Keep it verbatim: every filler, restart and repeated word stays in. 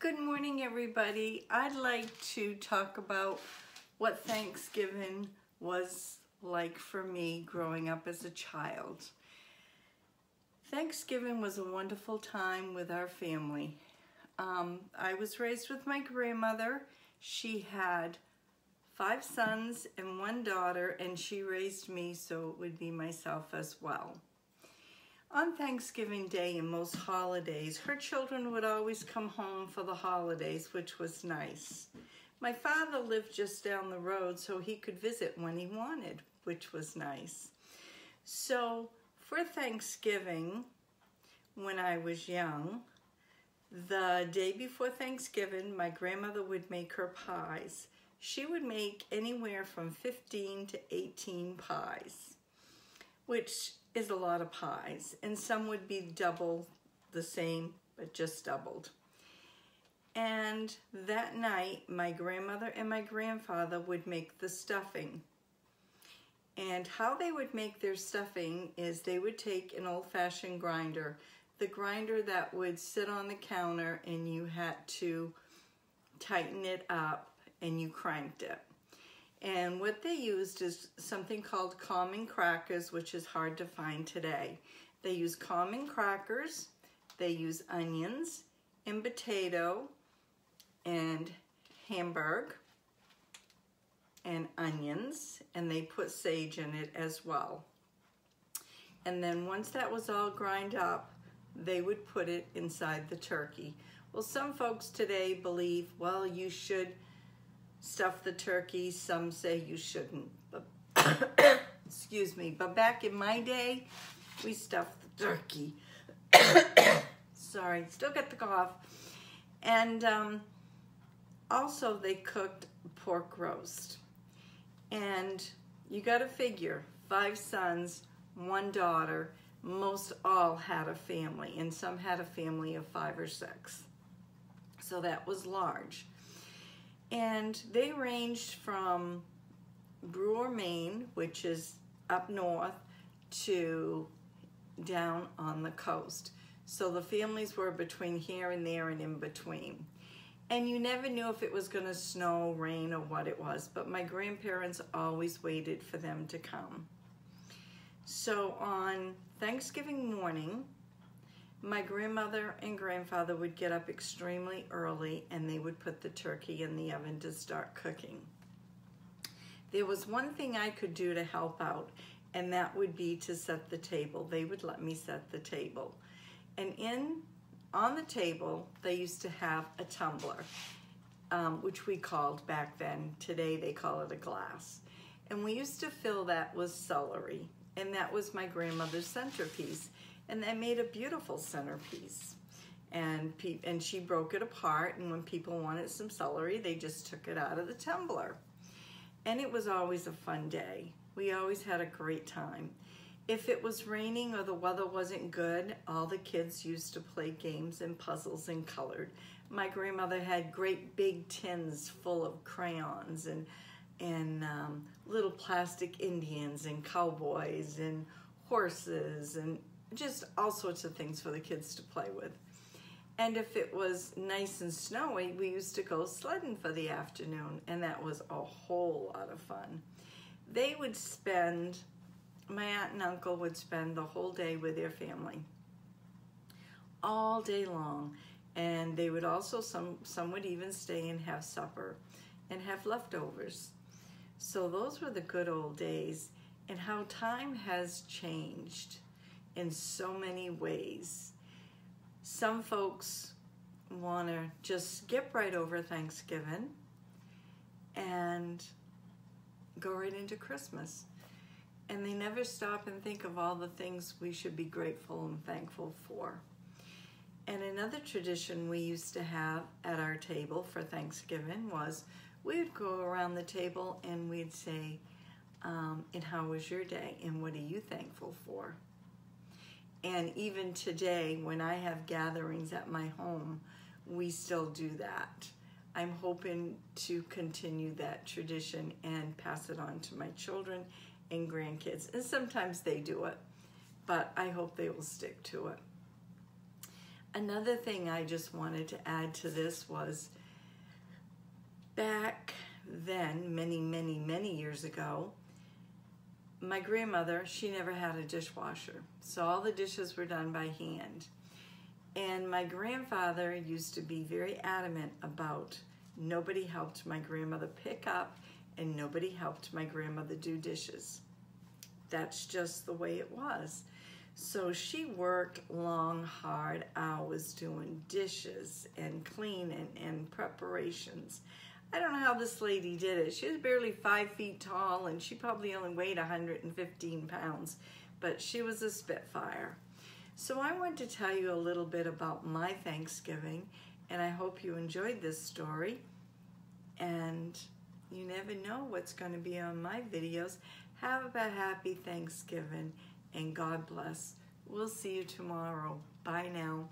Good morning, everybody. I'd like to talk about what Thanksgiving was like for me growing up as a child. Thanksgiving was a wonderful time with our family. Um, I was raised with my grandmother. She had five sons and one daughter, and she raised me, so it would be myself as well. On Thanksgiving Day and most holidays, her children would always come home for the holidays, which was nice. My father lived just down the road, so he could visit when he wanted, which was nice. So for Thanksgiving, when I was young, the day before Thanksgiving, my grandmother would make her pies. She would make anywhere from fifteen to eighteen pies, which is a lot of pies, and some would be double the same, but just doubled. And that night, my grandmother and my grandfather would make the stuffing. And how they would make their stuffing is they would take an old-fashioned grinder, the grinder that would sit on the counter, and you had to tighten it up, and you cranked it. And what they used is something called common crackers, which is hard to find today. They use common crackers, they use onions and potato and hamburg and onions, and they put sage in it as well. And then once that was all ground up, they would put it inside the turkey. Well, some folks today believe, well, you should stuff the turkey. Some say you shouldn't, but excuse me, but back in my day, we stuffed the turkey. Sorry, still got the cough. And um, also they cooked pork roast. And you got to figure, five sons, one daughter, most all had a family, and some had a family of five or six. So that was large. And they ranged from Brewer, Maine, which is up north, to down on the coast. So the families were between here and there and in between. And you never knew if it was going to snow, rain, or what it was, but my grandparents always waited for them to come. So on Thanksgiving morning, my grandmother and grandfather would get up extremely early, and they would put the turkey in the oven to start cooking. There was one thing I could do to help out, and that would be to set the table. They would let me set the table. And in on the table, they used to have a tumbler, um, which we called back then. Today, they call it a glass. And we used to fill that with celery, and that was my grandmother's centerpiece. And they made a beautiful centerpiece. And, pe and she broke it apart, and when people wanted some celery, they just took it out of the tumbler. And it was always a fun day. We always had a great time. If it was raining or the weather wasn't good, all the kids used to play games and puzzles and colored. My grandmother had great big tins full of crayons and, and um, little plastic Indians and cowboys and horses and just all sorts of things for the kids to play with. And if it was nice and snowy, we used to go sledding for the afternoon, and that was a whole lot of fun. They would spend, my aunt and uncle would spend the whole day with their family, all day long. And they would also, some, some would even stay and have supper and have leftovers. So those were the good old days, and how time has changed in so many ways. Some folks want to just skip right over Thanksgiving and go right into Christmas. And they never stop and think of all the things we should be grateful and thankful for. And another tradition we used to have at our table for Thanksgiving was we would go around the table and we'd say, um, and how was your day? And what are you thankful for? And even today, when I have gatherings at my home, we still do that. I'm hoping to continue that tradition and pass it on to my children and grandkids. And sometimes they do it, but I hope they will stick to it. Another thing I just wanted to add to this was back then, many, many, many years ago, my grandmother, she never had a dishwasher. So all the dishes were done by hand. And my grandfather used to be very adamant about nobody helped my grandmother pick up and nobody helped my grandmother do dishes. That's just the way it was. So she worked long, hard hours doing dishes and cleaning and preparations. I don't know how this lady did it. She was barely five feet tall and she probably only weighed one hundred fifteen pounds, but she was a spitfire. So I want to tell you a little bit about my Thanksgiving, and I hope you enjoyed this story. And you never know what's going to be on my videos. Have a happy Thanksgiving, and God bless. We'll see you tomorrow. Bye now.